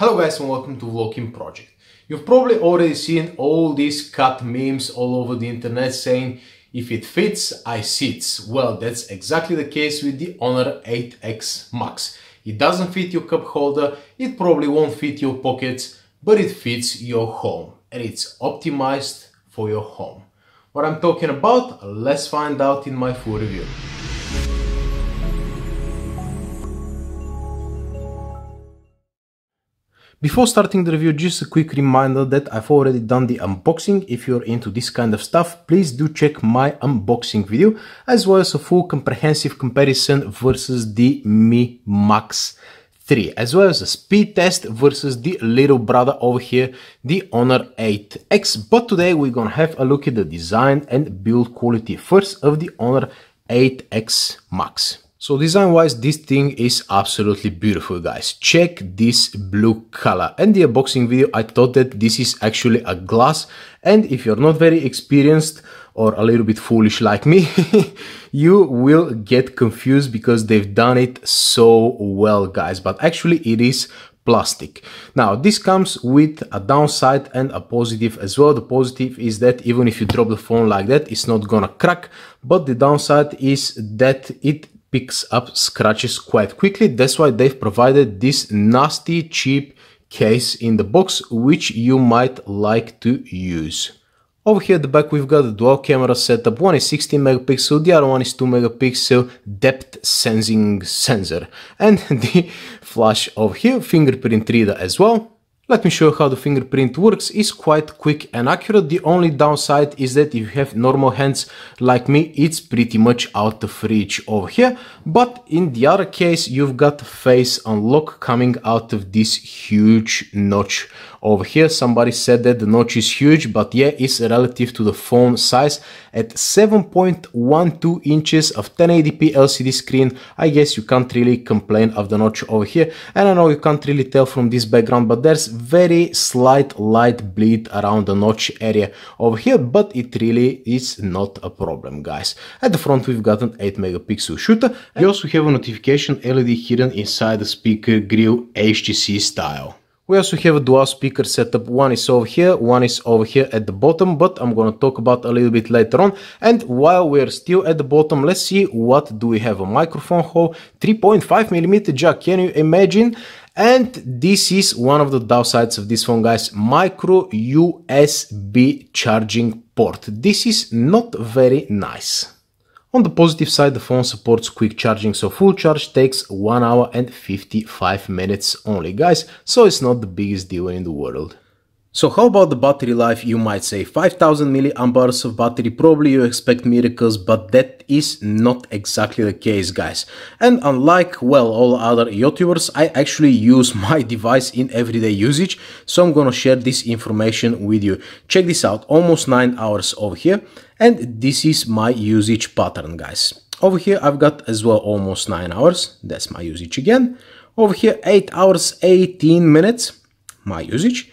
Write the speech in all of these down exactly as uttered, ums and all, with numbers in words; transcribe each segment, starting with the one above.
Hello guys and welcome to VoloKin project. You've probably already seen all these cut memes all over the internet saying if it fits, I sits. Well, that's exactly the case with the Honor eight X Max. It doesn't fit your cup holder, it probably won't fit your pockets, but it fits your home and it's optimized for your home. What I'm talking about, let's find out in my full review. Before starting the review, just a quick reminder that I've already done the unboxing. If you're into this kind of stuff, please do check my unboxing video, as well as a full comprehensive comparison versus the Mi Max three, as well as a speed test versus the little brother over here, the Honor eight X. But today we're gonna have a look at the design and build quality first of the Honor eight X Max. So design-wise, this thing is absolutely beautiful, guys. Check this blue color. And the unboxing video, I thought that this is actually a glass. And if you're not very experienced or a little bit foolish like me, you will get confused because they've done it so well, guys. But actually, it is plastic. Now, this comes with a downside and a positive as well. The positive is that even if you drop the phone like that, it's not gonna crack. But the downside is that it picks up scratches quite quickly. That's why they've provided this nasty cheap case in the box, which you might like to use. Over here at the back we've got a dual camera setup. One is sixteen megapixel, the other one is two megapixel depth sensing sensor. And the flash over here, fingerprint reader as well. Let me show you how the fingerprint works. It's quite quick and accurate. The only downside is that if you have normal hands like me, it's pretty much out of reach over here. But in the other case, you've got face unlock coming out of this huge notch over here. Somebody said that the notch is huge, but yeah, it's relative to the phone size. At seven point one two inches of ten eighty p L C D screen, I guess you can't really complain of the notch over here. And I know you can't really tell from this background, but there's very slight light bleed around the notch area over here, but it really is not a problem, guys. At the front we've got an eight megapixel shooter. You also have a notification L E D hidden inside the speaker grille, H T C style. We also have a dual speaker setup. One is over here, one is over here at the bottom, but I'm gonna talk about a little bit later on. And while we're still at the bottom, let's see what do we have. A microphone hole, three point five millimeter jack, can you imagine? And this is one of the downsides of this phone, guys, micro U S B charging port. This is not very nice. On the positive side, the phone supports quick charging, so full charge takes one hour and fifty-five minutes only, guys, so it's not the biggest deal in the world. So how about the battery life? You might say five thousand milliamp hours of battery, probably you expect miracles, but that is not exactly the case, guys. And unlike, well, all other YouTubers, I actually use my device in everyday usage, so I'm gonna share this information with you. Check this out, almost nine hours over here. And this is my usage pattern, guys. Over here I've got as well almost nine hours, that's my usage again. Over here eight hours eighteen minutes, my usage.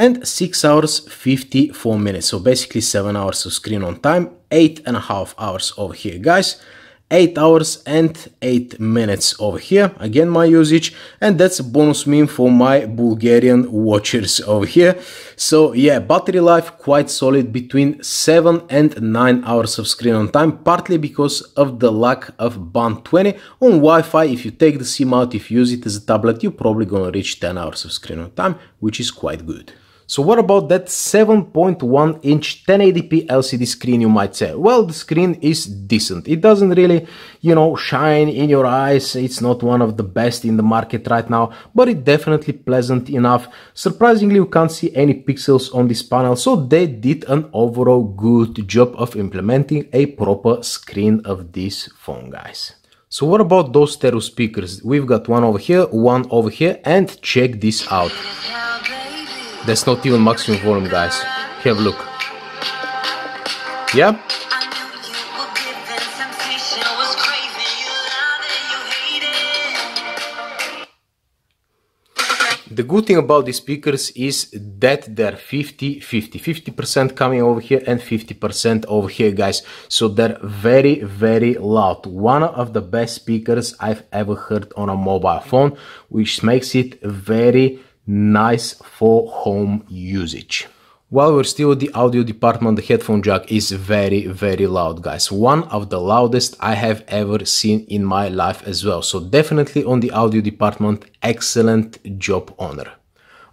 And six hours fifty-four minutes, so basically seven hours of screen on time. Eight and a half hours over here, guys. Eight hours and eight minutes over here, again my usage. And that's a bonus meme for my Bulgarian watchers over here. So yeah, battery life quite solid, between seven and nine hours of screen on time, partly because of the lack of band twenty. On Wi-Fi, if you take the SIM out, if you use it as a tablet, you're probably gonna reach ten hours of screen on time, which is quite good. So what about that seven point one inch ten eighty p L C D screen, you might say? Well, the screen is decent. It doesn't really, you know, shine in your eyes. It's not one of the best in the market right now, but it's definitely pleasant enough. Surprisingly, you can't see any pixels on this panel, so they did an overall good job of implementing a proper screen of this phone, guys. So what about those stereo speakers? We've got one over here, one over here, and check this out. That's not even maximum volume, guys. Have a look. Yeah. The good thing about these speakers is that they're fifty fifty, fifty percent coming over here and fifty percent over here, guys. So they're very, very loud. One of the best speakers I've ever heard on a mobile phone, which makes it very nice for home usage. While we're still at the audio department, the headphone jack is very, very loud, guys. One of the loudest I have ever seen in my life as well. So definitely on the audio department, excellent job, Honor.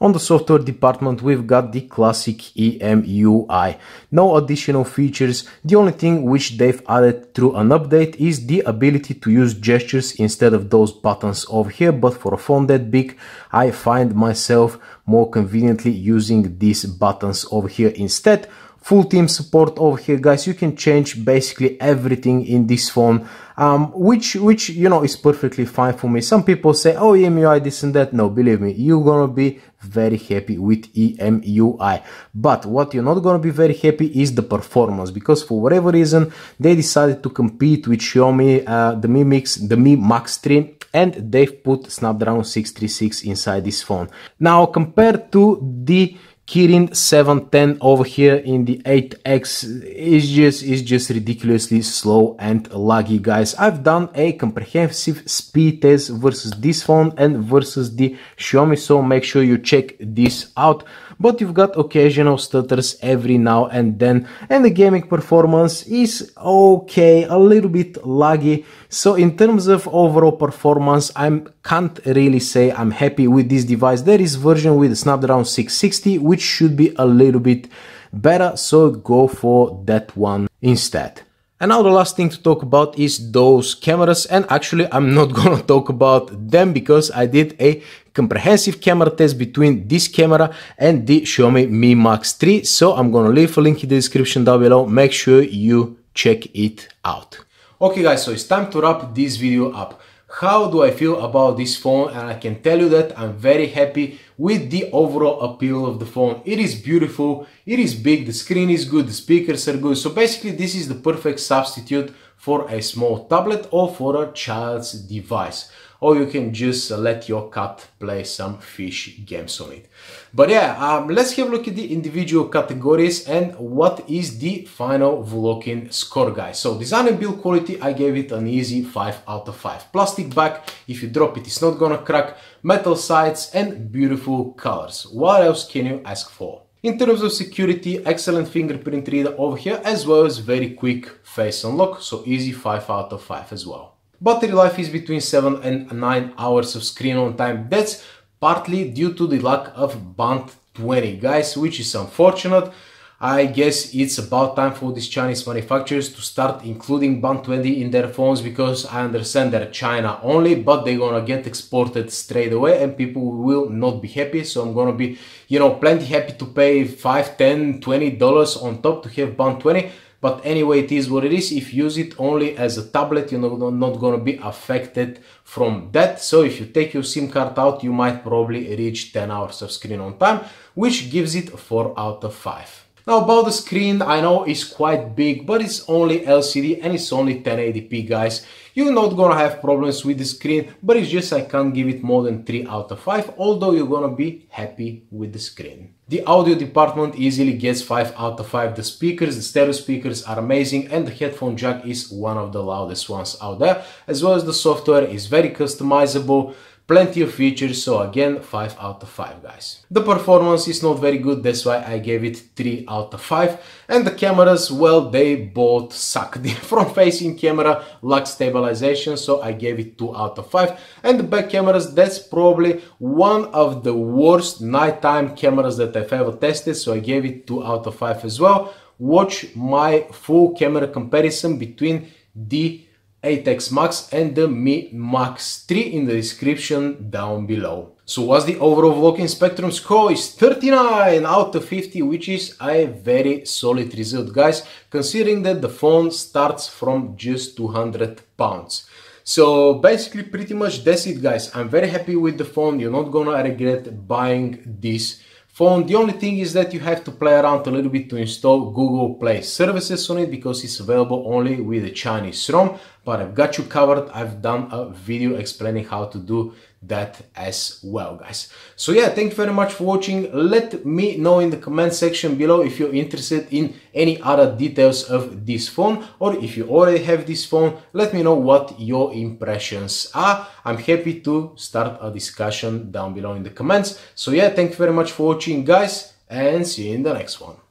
On the software department, we've got the classic E M U I. No additional features. The only thing which they've added through an update is the ability to use gestures instead of those buttons over here. But for a phone that big, I find myself more conveniently using these buttons over here instead. Full team support over here, guys. You can change basically everything in this phone, um, which, which you know, is perfectly fine for me. Some people say, oh, E M U I, this and that. No, believe me, you're gonna be very happy with E M U I. But what you're not gonna be very happy is the performance, because for whatever reason, they decided to compete with Xiaomi, uh, the Mi Mix, the Mi Max three. And they've put Snapdragon six thirty-six inside this phone. Now, compared to the Kirin seven ten over here in the eight X, is just is just ridiculously slow and laggy, guys. I've done a comprehensive speed test versus this phone and versus the Xiaomi, so make sure you check this out. But you've got occasional stutters every now and then, and the gaming performance is okay, a little bit laggy. So in terms of overall performance, I can't really say I'm happy with this device. There is version with Snapdragon six sixty, which should be a little bit better, so go for that one instead. And now the last thing to talk about is those cameras, and actually I'm not gonna talk about them because I did a comprehensive camera test between this camera and the Xiaomi Mi Max three, so I'm gonna leave a link in the description down below. Make sure you check it out. Okay guys, so it's time to wrap this video up. How do I feel about this phone? And I can tell you that I'm very happy with the overall appeal of the phone. It is beautiful, it is big, the screen is good, the speakers are good. So basically this is the perfect substitute for a small tablet or for a child's device. Or you can just let your cat play some fish games on it. But yeah, um, let's have a look at the individual categories and what is the final VoloKin score, guys. So design and build quality, I gave it an easy five out of five. Plastic back, if you drop it, it's not gonna crack. Metal sides and beautiful colors. What else can you ask for? In terms of security, excellent fingerprint reader over here, as well as very quick face unlock, so easy five out of five as well. Battery life is between seven and nine hours of screen on time. That's partly due to the lack of Band twenty, guys, which is unfortunate. I guess it's about time for these Chinese manufacturers to start including Band twenty in their phones, because I understand they're China only, but they're gonna get exported straight away and people will not be happy. So I'm gonna be, you know, plenty happy to pay five, ten, twenty dollars on top to have Band twenty. But anyway, it is what it is. If you use it only as a tablet, you're not gonna be affected from that. So if you take your SIM card out, you might probably reach ten hours of screen on time, which gives it a four out of five. Now about the screen, I know it's quite big, but it's only L C D and it's only ten eighty p, guys. You're not gonna have problems with the screen, but it's just I can't give it more than three out of five, although you're gonna be happy with the screen. The audio department easily gets five out of five. The speakers, the stereo speakers are amazing, and the headphone jack is one of the loudest ones out there, as well as the software is very customizable. Plenty of features, so again, five out of five, guys. The performance is not very good, that's why I gave it three out of five. And the cameras, well, they both suck. The front-facing camera lacks stabilization, so I gave it two out of five. And the back cameras, that's probably one of the worst nighttime cameras that I've ever tested, so I gave it two out of five as well. Watch my full camera comparison between the eight X Max and the Mi Max three in the description down below. So what's the overall VoloKin Spectrum score? Is thirty-nine out of fifty, which is a very solid result, guys, considering that the phone starts from just two hundred pounds. So basically pretty much that's it, guys. I'm very happy with the phone. You're not gonna regret buying this phone. The only thing is that you have to play around a little bit to install Google Play services on it, because it's available only with a Chinese ROM. but I've got you covered. I've done a video explaining how to do that as well, guys. So yeah, thank you very much for watching. Let me know in the comment section below if you're interested in any other details of this phone, or if you already have this phone, let me know what your impressions are. I'm happy to start a discussion down below in the comments. So yeah, thank you very much for watching, guys, and see you in the next one.